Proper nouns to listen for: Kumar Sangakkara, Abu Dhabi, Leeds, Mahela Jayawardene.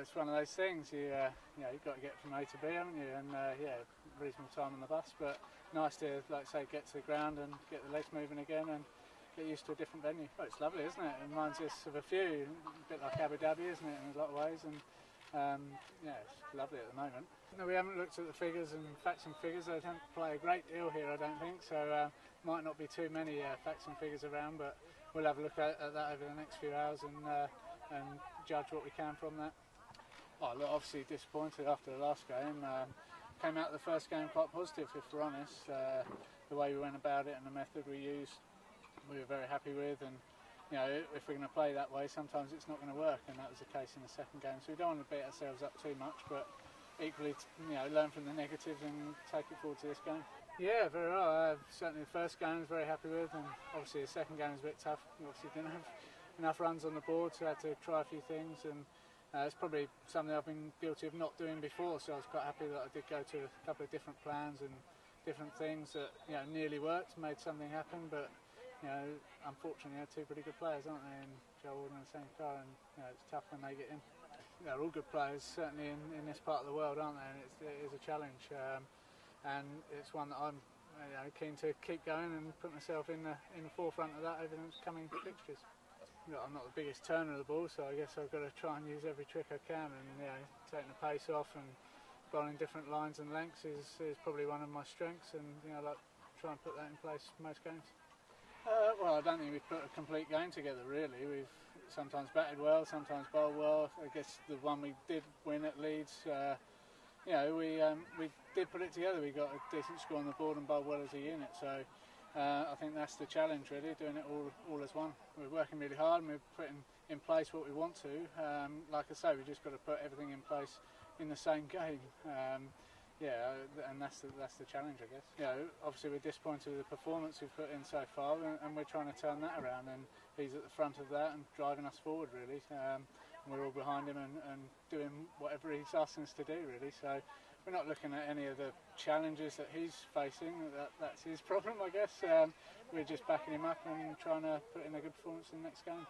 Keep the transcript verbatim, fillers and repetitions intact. it's one of those things, you, uh, you know, you've got to get from A to B, haven't you? And uh, yeah, reasonable time on the bus, but nice to, like I say, get to the ground and get the legs moving again and get used to a different venue. Well, it's lovely, isn't it? It reminds us of a few, a bit like Abu Dhabi, isn't it, in a lot of ways. And um, yeah, it's lovely at the moment. No, we haven't looked at the figures and facts and figures. I don't play a great deal here, I don't think, so uh, might not be too many uh, facts and figures around, but we'll have a look at, at that over the next few hours and uh, and judge what we can from that. Oh, look, obviously disappointed after the last game. Um, came out of the first game quite positive, if we're honest. Uh, the way we went about it and the method we used, we were very happy with, and you know, if we're going to play that way, sometimes it's not going to work, and that was the case in the second game. So we don't want to beat ourselves up too much, but equally, you know, learn from the negatives and take it forward to this game. Yeah, very well. Uh, certainly the first game I was very happy with, and obviously the second game was a bit tough. We obviously didn't have enough runs on the board, so I had to try a few things, and uh, it's probably something I've been guilty of not doing before, so I was quite happy that I did go to a couple of different plans and different things that, you know, nearly worked, made something happen, but you know, unfortunately, they're two pretty good players, aren't they? And Jayawardene and Sangakkara, and you know, it's tough when they get in. They're all good players, certainly in, in this part of the world, aren't they? And it's, it is a challenge, um, and it's one that I'm you know, keen to keep going and put myself in the in the forefront of that over the coming fixtures. You know, I'm not the biggest turner of the ball, so I guess I've got to try and use every trick I can, and you know, taking the pace off and bowling different lines and lengths is, is probably one of my strengths, and you know, like try and put that in place most games. Uh, well, I don't think we've put a complete game together, really. We've sometimes batted well, sometimes bowled well. I guess the one we did win at Leeds, uh, you know, we um, we did put it together. We got a decent score on the board and bowled well as a unit. So uh, I think that's the challenge, really, doing it all all as one. We're working really hard and we're putting in place what we want to. Um, like I say, we've just got to put everything in place in the same game. Um, Yeah, and that's the, that's the challenge, I guess. You know, obviously we're disappointed with the performance we've put in so far, and, and we're trying to turn that around, and he's at the front of that and driving us forward, really. Um, and we're all behind him and, and doing whatever he's asking us to do, really. So we're not looking at any of the challenges that he's facing. That, that's his problem, I guess. Um, we're just backing him up and trying to put in a good performance in the next game.